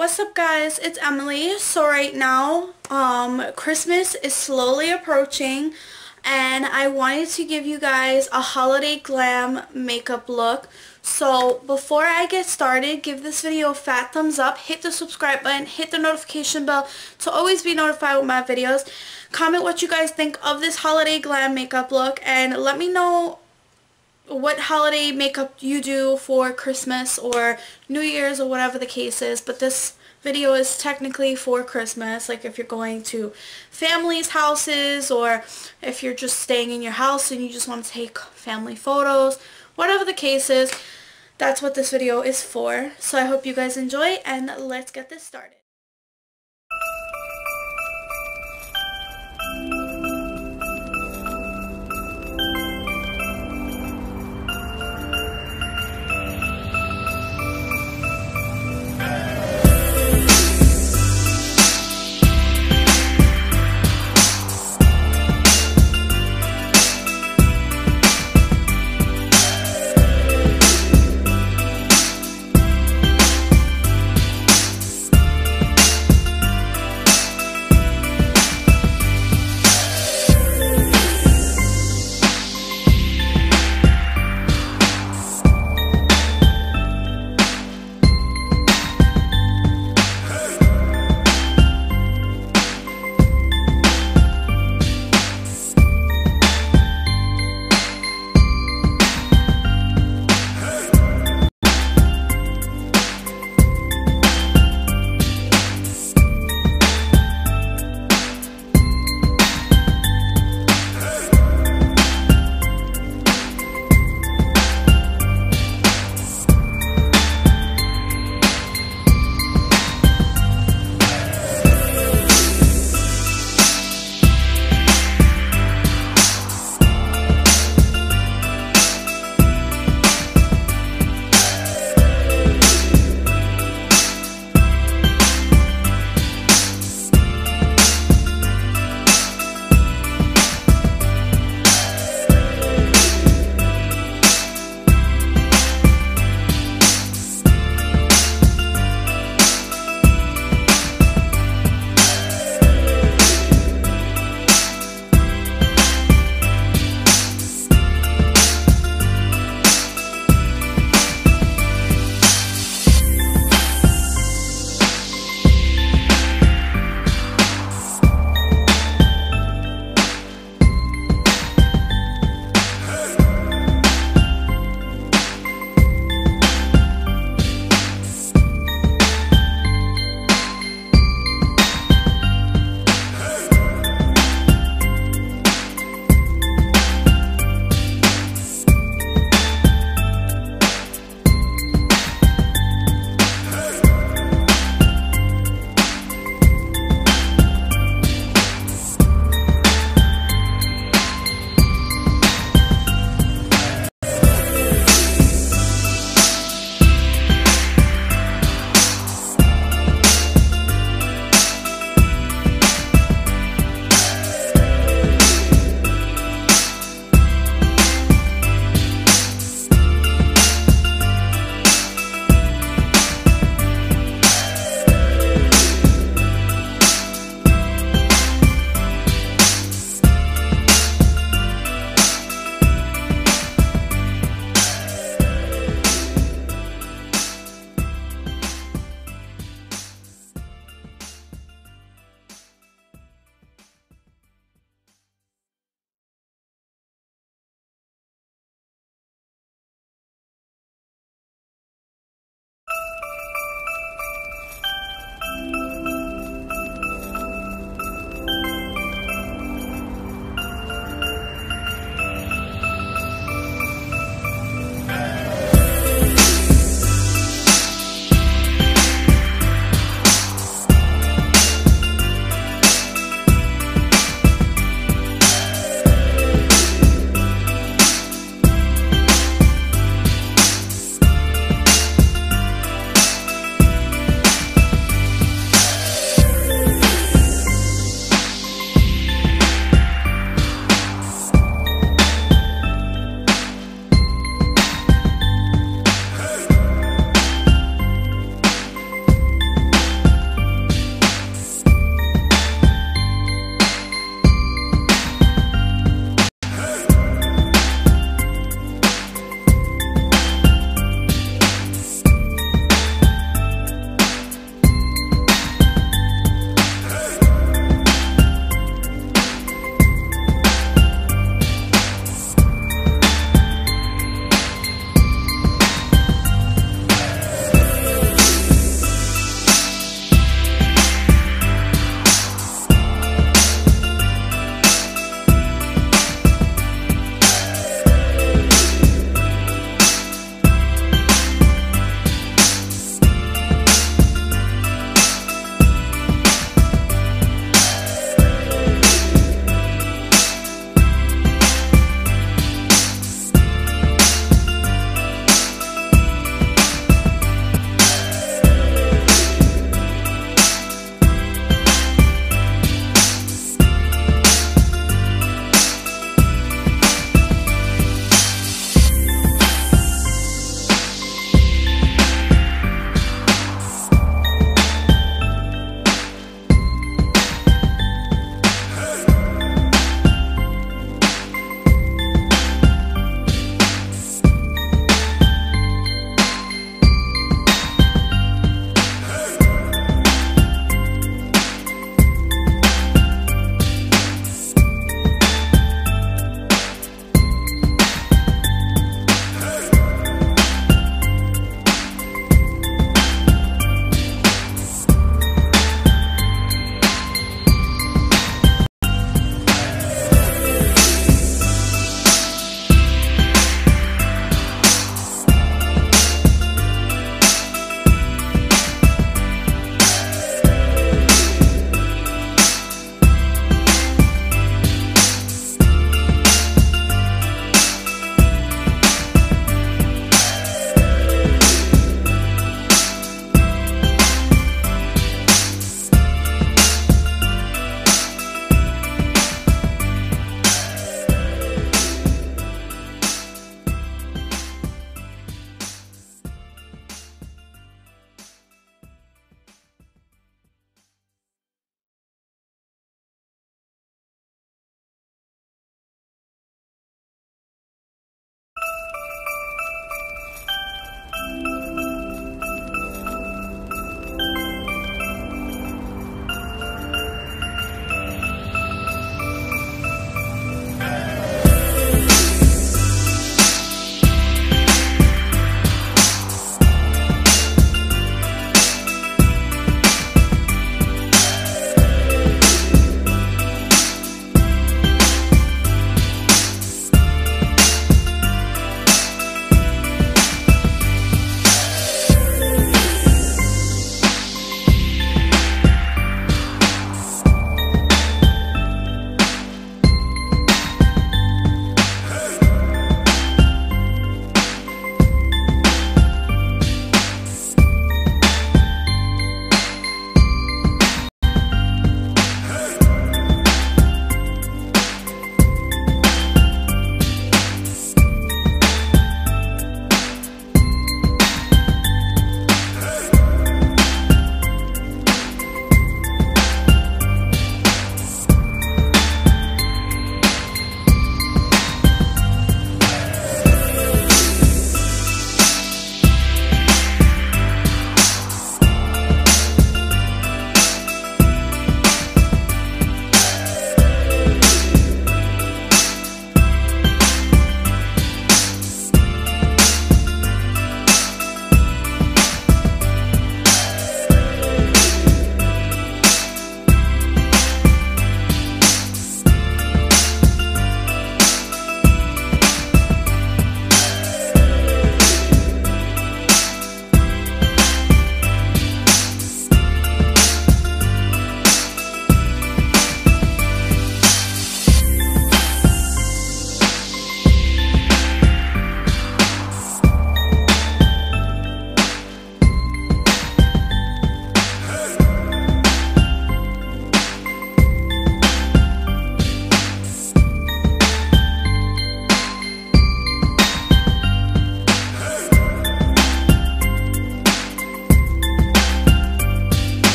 What's up guys, it's Emily. So right now Christmas is slowly approaching and I wanted to give you guys a holiday glam makeup look. So before I get started, give this video a fat thumbs up, hit the subscribe button, hit the notification bell to always be notified with my videos. Comment what you guys think of this holiday glam makeup look and let me know what holiday makeup you do for Christmas or New Year's or whatever the case is, but this video is technically for Christmas, like if you're going to family's houses or if you're just staying in your house and you just want to take family photos, whatever the case is, that's what this video is for. So I hope you guys enjoy and let's get this started.